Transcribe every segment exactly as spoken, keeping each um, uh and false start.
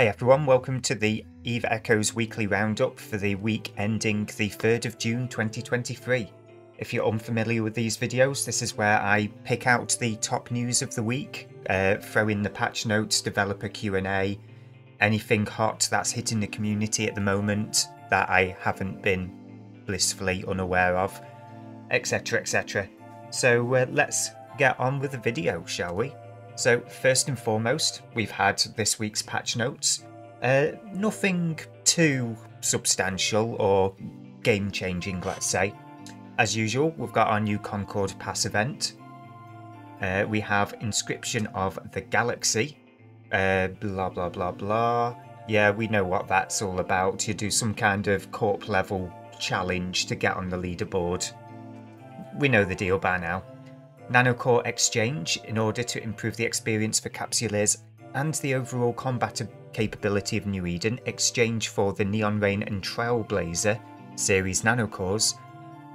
Hey everyone, welcome to the EVE Echoes weekly roundup for the week ending the third of June twenty twenty-three. If you're unfamiliar with these videos, this is where I pick out the top news of the week, uh, throw in the patch notes, developer Q and A, anything hot that's hitting the community at the moment that I haven't been blissfully unaware of, etc, et cetera. So uh, let's get on with the video, shall we? So first and foremost, we've had this week's patch notes. Uh, nothing too substantial or game-changing, let's say. As usual, we've got our new CONCORD Pass event. Uh, we have Inscription of the Galaxy. Uh, blah, blah, blah, blah. Yeah, we know what that's all about. You do some kind of corp-level challenge to get on the leaderboard. We know the deal by now. Nanocore Exchange, in order to improve the experience for Capsuleers and the overall combat capability of New Eden, Exchange for the Neon Rain and Trailblazer series Nanocores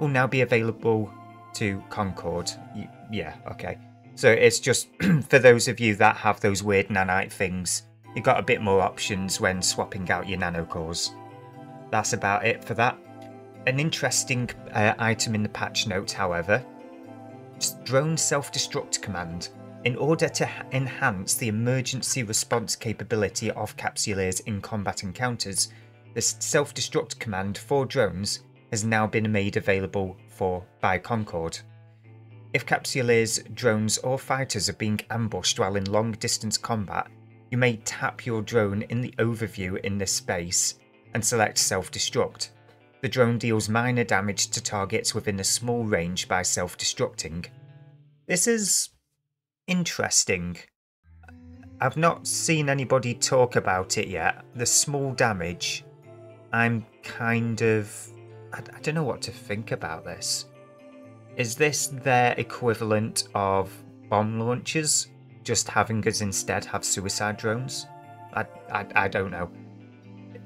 will now be available to Concord. Y yeah, okay. So it's just for those of you that have those weird nanite things, you've got a bit more options when swapping out your Nanocores. That's about it for that. An interesting uh, item in the patch note, however. Drone self-destruct command. In order to enhance the emergency response capability of Capsuleers in combat encounters, the self-destruct command for drones has now been made available for by Concord. If Capsuleers, drones or fighters are being ambushed while in long-distance combat, you may tap your drone in the overview in this space and select self-destruct. The drone deals minor damage to targets within a small range by self-destructing. This is interesting. I've not seen anybody talk about it yet. The small damage, I'm kind of... I, I don't know what to think about this. Is this their equivalent of bomb launchers? Just having us instead have suicide drones? I, I, I don't know.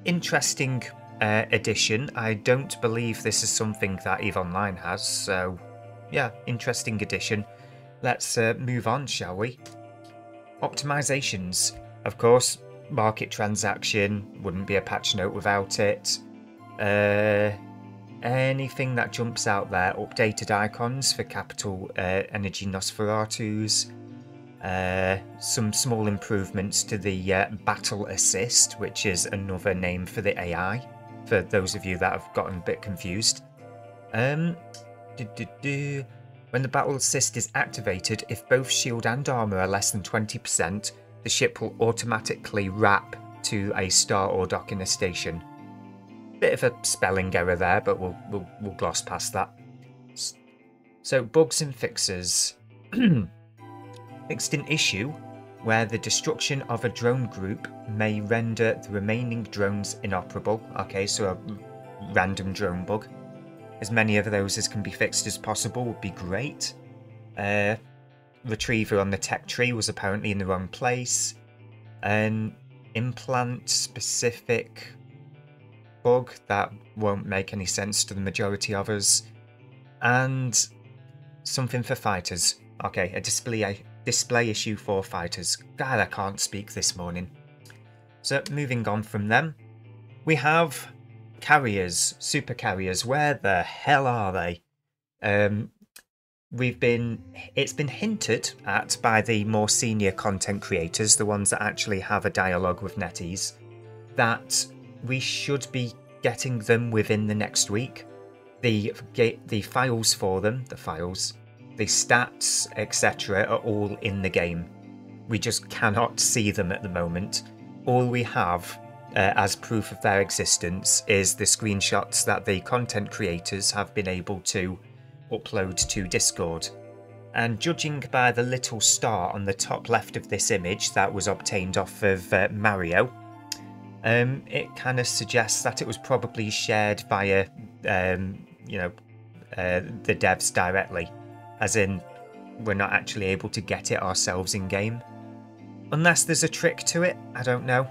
Interesting... Uh, addition. I don't believe this is something that EVE Online has, so yeah, interesting addition. Let's uh, move on, shall we? Optimizations. Of course, market transaction, wouldn't be a patch note without it. Uh, anything that jumps out there, updated icons for capital uh, energy Nosferatus, Uh, some small improvements to the uh, Battle Assist, which is another name for the A I. For those of you that have gotten a bit confused. Um, doo -doo -doo. When the Battle Assist is activated, if both shield and armour are less than twenty percent, the ship will automatically wrap to a star or dock in a station. Bit of a spelling error there, but we'll, we'll, we'll gloss past that. So, bugs and fixes. Fixed an issue where the destruction of a drone group may render the remaining drones inoperable. Okay, so a random drone bug. As many of those as can be fixed as possible would be great. Uh, retriever on the tech tree was apparently in the wrong place. An implant-specific bug that won't make any sense to the majority of us. And something for fighters. Okay, a display... Display issue for fighters. God, I can't speak this morning. So moving on from them, we have carriers, super carriers. Where the hell are they? Um, we've been, it's been hinted at by the more senior content creators, the ones that actually have a dialogue with NetEase, that we should be getting them within the next week. The the files for them, the files. The stats, et cetera are all in the game. We just cannot see them at the moment. All we have uh, as proof of their existence is the screenshots that the content creators have been able to upload to Discord. And judging by the little star on the top left of this image that was obtained off of uh, Mario, um, it kind of suggests that it was probably shared via um, you know, uh, the devs directly. As in, we're not actually able to get it ourselves in-game. Unless there's a trick to it, I don't know.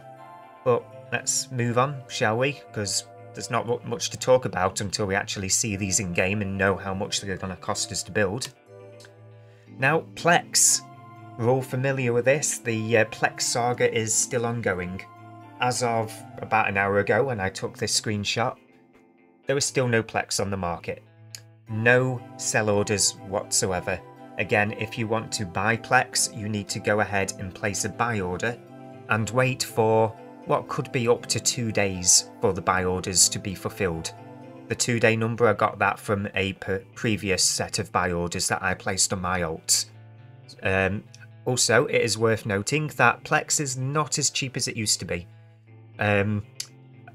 But let's move on, shall we? Because there's not much to talk about until we actually see these in-game and know how much they're going to cost us to build. Now, Plex. We're all familiar with this. The uh, Plex saga is still ongoing. as of about an hour ago when I took this screenshot, there is still no Plex on the market. No sell orders whatsoever. Again, if you want to buy Plex, you need to go ahead and place a buy order and wait for what could be up to two days for the buy orders to be fulfilled. The two-day number, I got that from a previous set of buy orders that I placed on my alts. Um, also, it is worth noting that Plex is not as cheap as it used to be. Um,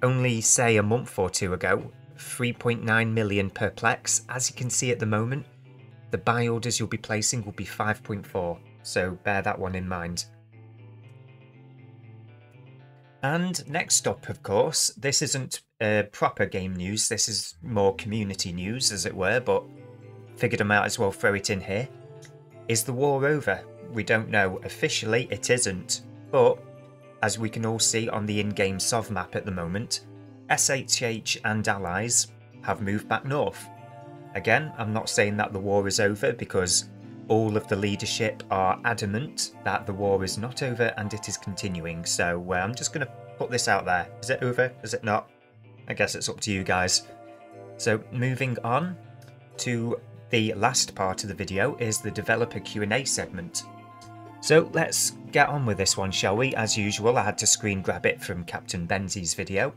only, say, a month or two ago, three point nine million per Plex. As you can see at the moment, the buy orders you'll be placing will be five point four, so bear that one in mind. And next up, of course, this isn't uh, proper game news, this is more community news, as it were, but figured I might as well throw it in here. Is the war over? We don't know. Officially, it isn't, but as we can all see on the in-game S O V map at the moment, S H H and allies have moved back north. Again, I'm not saying that the war is over because all of the leadership are adamant that the war is not over and it is continuing, so uh, I'm just going to put this out there. Is it over? Is it not? I guess it's up to you guys. So moving on to the last part of the video is the developer Q and A segment. So let's get on with this one, shall we? As usual, I had to screen grab it from Captain Benzi's video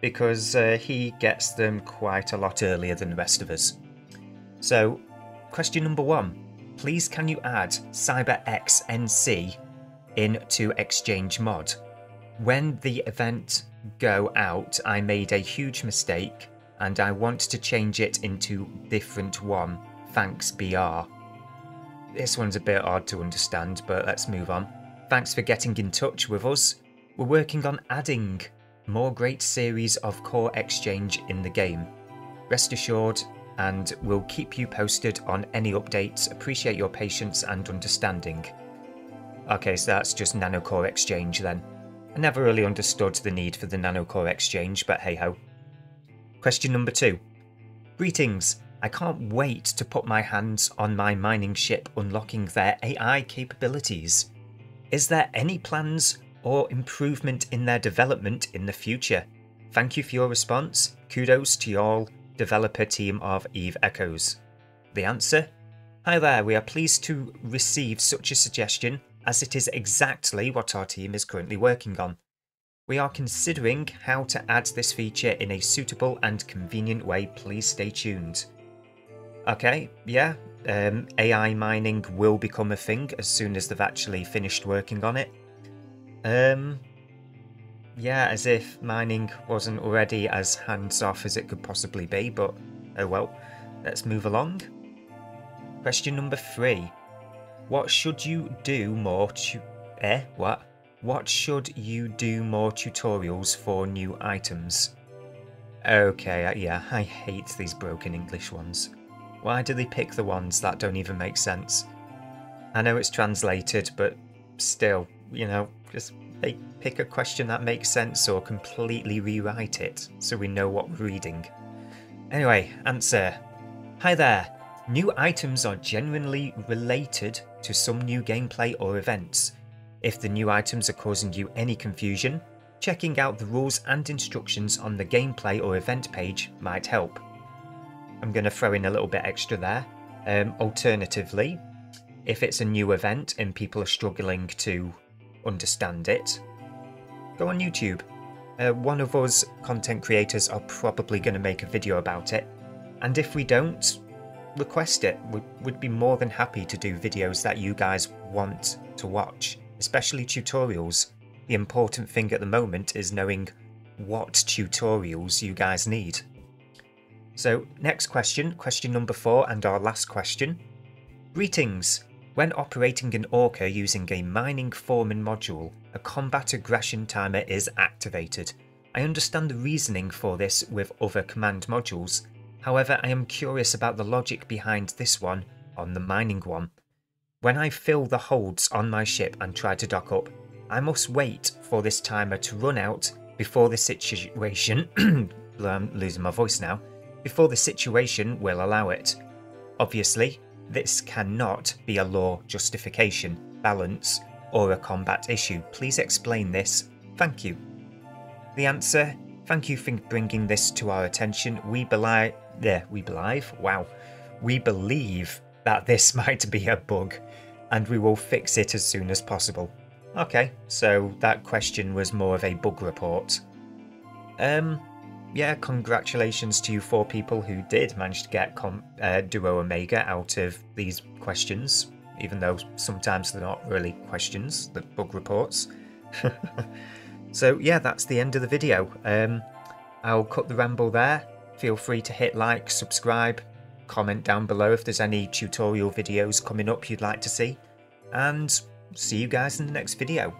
because uh, he gets them quite a lot earlier than the rest of us. So question number one. Please can you add CyberXNC into Exchange mod? When the event go out, I made a huge mistake and I want to change it into different one. Thanks, B R. This one's a bit hard to understand, but let's move on. Thanks for getting in touch with us. We're working on adding more great series of core exchange in the game. Rest assured, and we'll keep you posted on any updates. Appreciate your patience and understanding. Okay, so that's just Nanocore Exchange then. I never really understood the need for the Nanocore Exchange, but hey ho. Question number two. Greetings. I can't wait to put my hands on my mining ship unlocking their A I capabilities. Is there any plans or improvement in their development in the future? Thank you for your response. Kudos to y'all. Developer team of EVE Echoes. The answer? Hi there, we are pleased to receive such a suggestion as it is exactly what our team is currently working on. We are considering how to add this feature in a suitable and convenient way, please stay tuned. Okay, yeah, um, A I mining will become a thing as soon as they've actually finished working on it. Um... Yeah, as if mining wasn't already as hands-off as it could possibly be, but oh well. Let's move along. Question number three. What should you do more tu- Eh? What? What should you do more tutorials for new items? Okay, yeah, I hate these broken English ones. Why do they pick the ones that don't even make sense? I know it's translated, but still, you know, just... They pick a question that makes sense or completely rewrite it so we know what we're reading. Anyway, answer. Hi there. New items are genuinely related to some new gameplay or events. If the new items are causing you any confusion, checking out the rules and instructions on the gameplay or event page might help. I'm going to throw in a little bit extra there. Um, alternatively, if it's a new event and people are struggling to understand it, go on YouTube. Uh, one of us content creators are probably going to make a video about it, and if we don't, request it. We would be more than happy to do videos that you guys want to watch, especially tutorials. The important thing at the moment is knowing what tutorials you guys need. So next question, question number four and our last question. Greetings. When operating an Orca using a mining foreman module, a combat aggression timer is activated. I understand the reasoning for this with other command modules, however I am curious about the logic behind this one on the mining one. When I fill the holds on my ship and try to dock up, I must wait for this timer to run out before the situation I'm losing my voice now, before the situation will allow it. Obviously, this cannot be a law justification, balance, or a combat issue. Please explain this. Thank you. The answer? Thank you for bringing this to our attention. We believe, yeah, we believe, wow. We believe that this might be a bug and we will fix it as soon as possible. Okay, so that question was more of a bug report. Um, yeah, congratulations to you four people who did manage to get com uh, Duo Omega out of these questions, even though sometimes they're not really questions, they're bug reports. So yeah, that's the end of the video. Um, I'll cut the ramble there. Feel free to hit like, subscribe, comment down below if there's any tutorial videos coming up you'd like to see, and see you guys in the next video.